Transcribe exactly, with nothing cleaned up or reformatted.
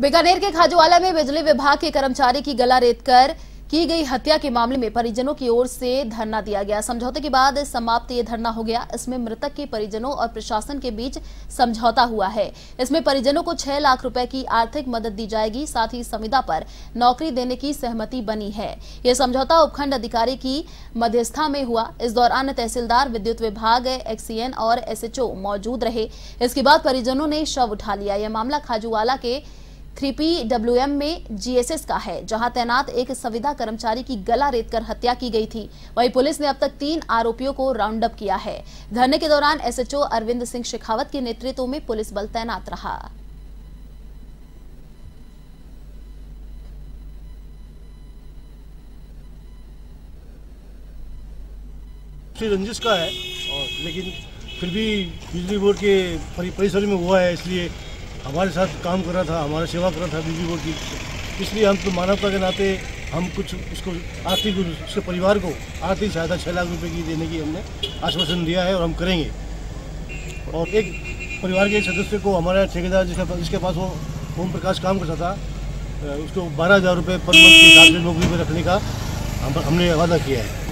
बीकानेर के खाजुवाला में बिजली विभाग के कर्मचारी की गला रेतकर की गई हत्या के मामले में परिजनों की ओर से धरना दिया गया। समझौते के बाद समाप्त ये धरना हो गया। इसमें मृतक के परिजनों और प्रशासन के बीच समझौता हुआ है। इसमें परिजनों को छह लाख रुपए की आर्थिक मदद दी जाएगी, साथ ही संविदा पर नौकरी देने की सहमति बनी है। यह समझौता उपखंड अधिकारी की मध्यस्थता में हुआ। इस दौरान तहसीलदार, विद्युत विभाग, एक्सीएन और एसएचओ मौजूद रहे। इसके बाद परिजनों ने शव उठा लिया। यह मामला खाजुवाला के थ्री पी डब्ल्यू एम में जी एस एस का है, जहां तैनात एक संविदा कर्मचारी की गला रेतकर हत्या की गई थी। वहीं पुलिस ने अब तक तीन आरोपियों को राउंड अप किया है। धरने के दौरान S H O Arvind Singh Shekhawat के नेतृत्व में पुलिस बल तैनात रहा। रंजिश का है, और लेकिन फिर भी बिजली बोर्ड के परिसर में हुआ है, इसलिए हमारे साथ काम कर रहा था, हमारा सेवा कर रहा था बिजली बोर्ड की। इसलिए हम तो मानवता के नाते हम कुछ उसको आर्थिक, उसके परिवार को आर्थिक सहायता छः लाख रुपए की देने की हमने आश्वासन दिया है और हम करेंगे। और एक परिवार के सदस्य को हमारा ठेकेदार, जिसका जिसके पास वो ओम प्रकाश काम करता था, उसको बारह हज़ार रुपये पर मंथ के हिसाब से नौकरी पर रखने का हम, हमने वादा किया है।